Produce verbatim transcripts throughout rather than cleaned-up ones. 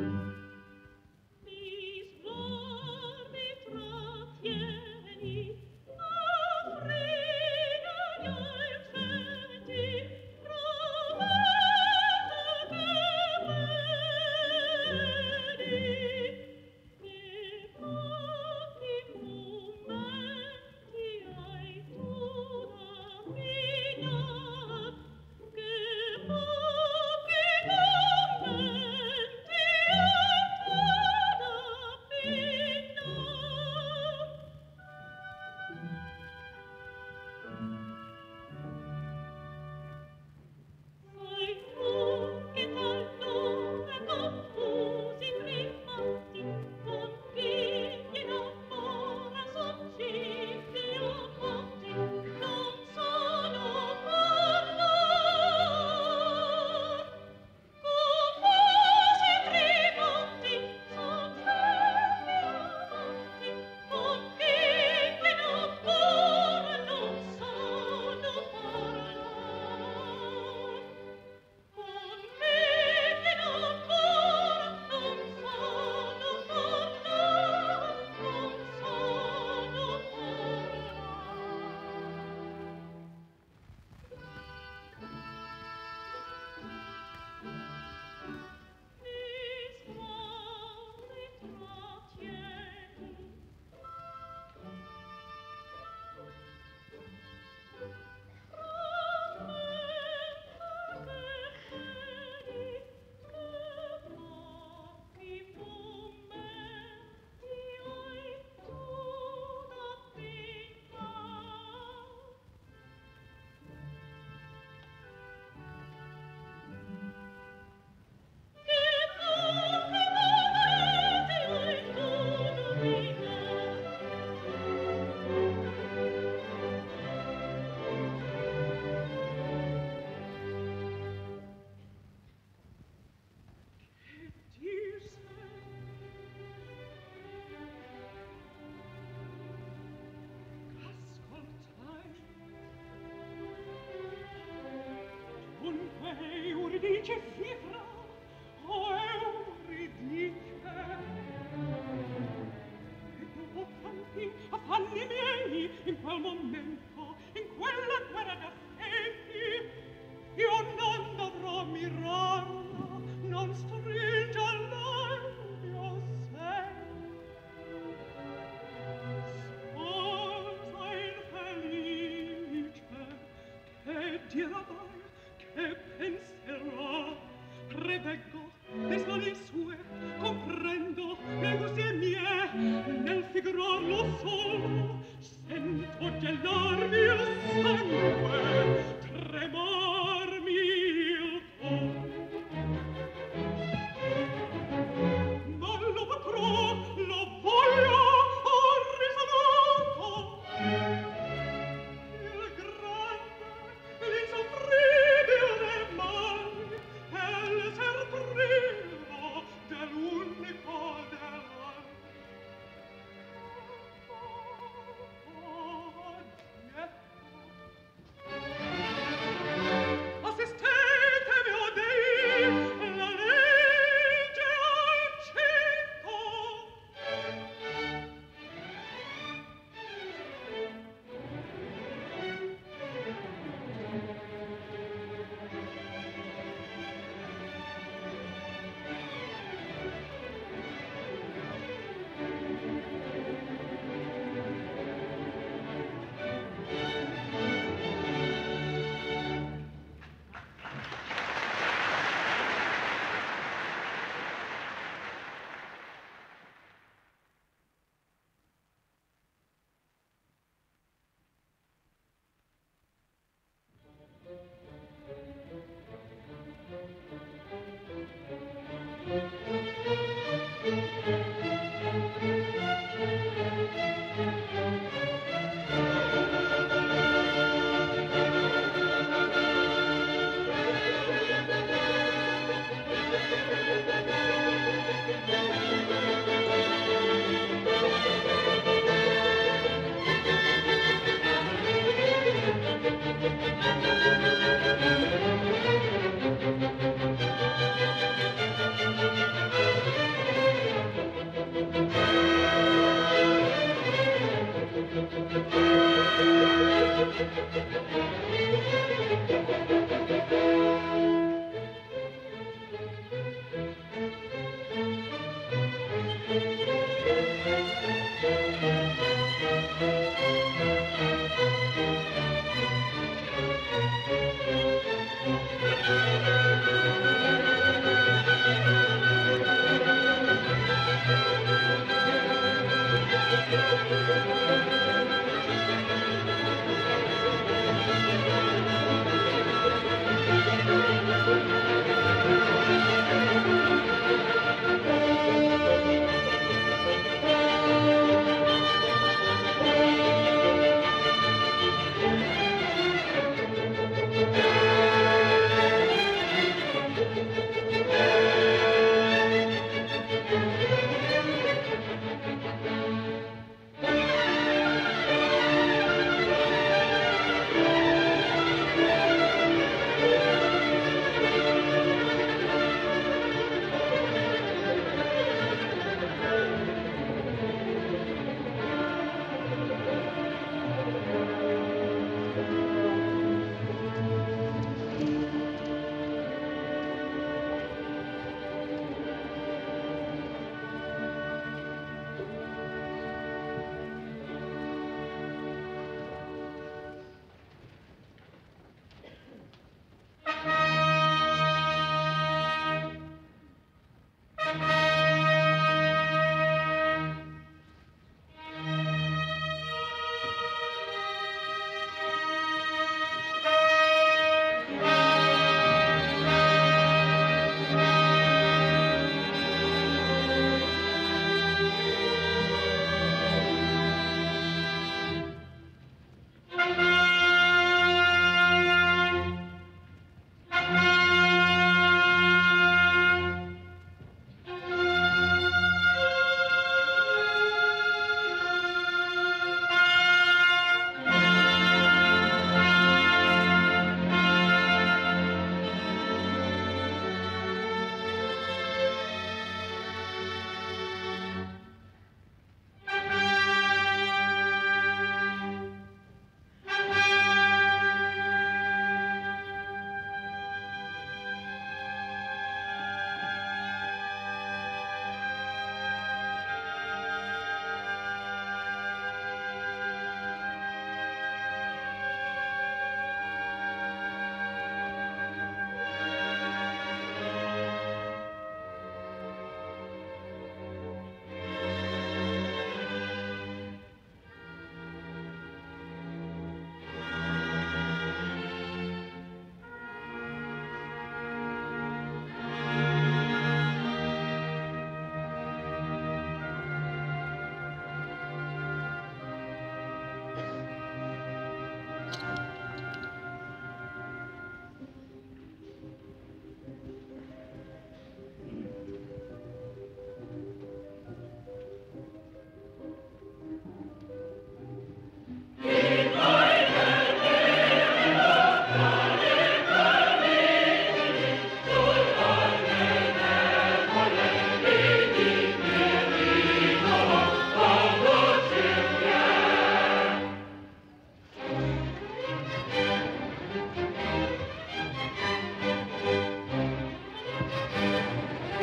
Thank you.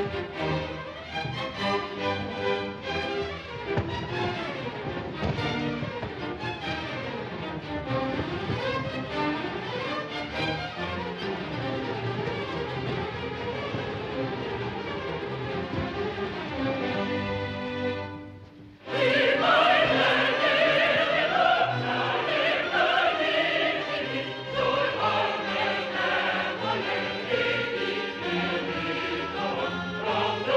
From the